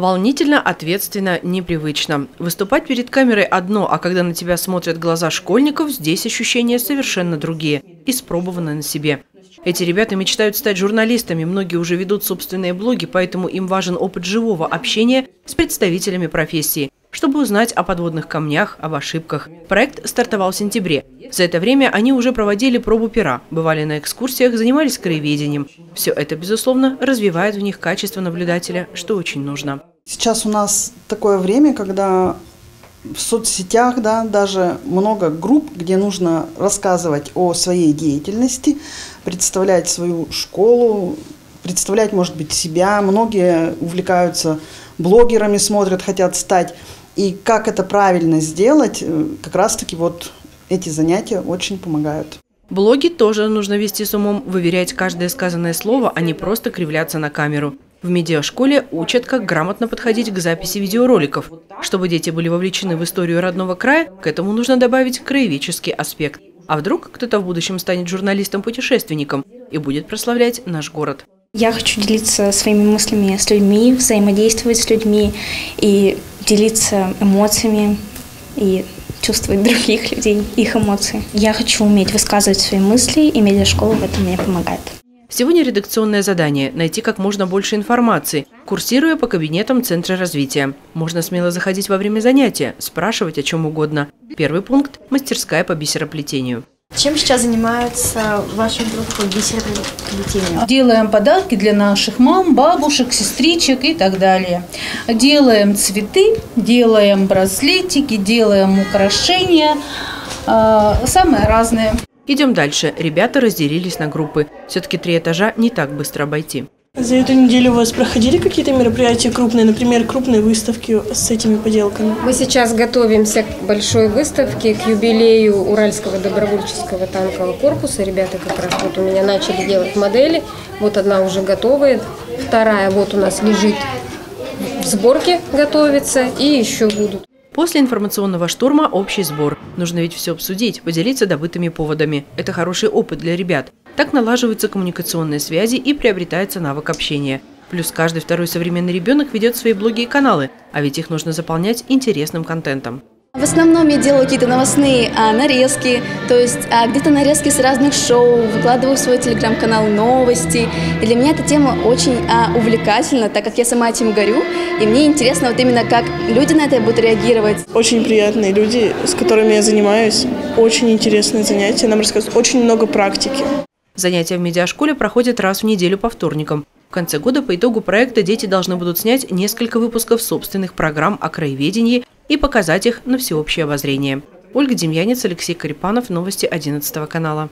Волнительно, ответственно, непривычно. Выступать перед камерой одно, а когда на тебя смотрят глаза школьников, здесь ощущения совершенно другие, испробованы на себе. Эти ребята мечтают стать журналистами, многие уже ведут собственные блоги, поэтому им важен опыт живого общения с представителями профессии, чтобы узнать о подводных камнях, об ошибках. Проект стартовал в сентябре. За это время они уже проводили пробу пера, бывали на экскурсиях, занимались краеведением. Все это, безусловно, развивает в них качество наблюдателя, что очень нужно. Сейчас у нас такое время, когда в соцсетях, даже много групп, где нужно рассказывать о своей деятельности, представлять свою школу, представлять, может быть, себя. Многие увлекаются блогерами, смотрят, хотят стать. И как это правильно сделать, как раз-таки вот эти занятия очень помогают. Блоги тоже нужно вести с умом, выверять каждое сказанное слово, а не просто кривляться на камеру. В медиашколе учат, как грамотно подходить к записи видеороликов. Чтобы дети были вовлечены в историю родного края, к этому нужно добавить краеведческий аспект. А вдруг кто-то в будущем станет журналистом-путешественником и будет прославлять наш город. Я хочу делиться своими мыслями с людьми, взаимодействовать с людьми и делиться эмоциями и чувствовать других людей, их эмоции. Я хочу уметь высказывать свои мысли, и медиашкола в этом мне помогает. Сегодня редакционное задание – найти как можно больше информации, курсируя по кабинетам Центра развития. Можно смело заходить во время занятия, спрашивать о чем угодно. Первый пункт – мастерская по бисероплетению. Чем сейчас занимаются ваши друзья по бисероплетению? Делаем подарки для наших мам, бабушек, сестричек и так далее. Делаем цветы, делаем браслетики, делаем украшения, самые разные. Идем дальше. Ребята разделились на группы. Все-таки 3 этажа не так быстро обойти. За эту неделю у вас проходили какие-то мероприятия крупные, например, крупные выставки с этими поделками? Мы сейчас готовимся к большой выставке, к юбилею Уральского добровольческого танкового корпуса. Ребята как раз вот у меня начали делать модели. Вот одна уже готовая, вторая вот у нас лежит в сборке, готовится, и еще будут. После информационного штурма общий сбор. Нужно ведь все обсудить, поделиться добытыми поводами. Это хороший опыт для ребят. Так налаживаются коммуникационные связи и приобретается навык общения. Плюс каждый второй современный ребенок ведет свои блоги и каналы, а ведь их нужно заполнять интересным контентом. В основном я делаю какие-то новостные нарезки, то есть где-то нарезки с разных шоу, выкладываю в свой телеграм-канал новости. И для меня эта тема очень увлекательна, так как я сама этим горю, и мне интересно вот именно, как люди на это будут реагировать. Очень приятные люди, с которыми я занимаюсь, очень интересные занятия, нам рассказывают очень много практики. Занятия в медиашколе проходят раз в неделю по вторникам. В конце года по итогу проекта дети должны будут снять несколько выпусков собственных программ о краеведении и показать их на всеобщее обозрение. Ольга Демьянец, Алексей Корепанов, новости 11 канала.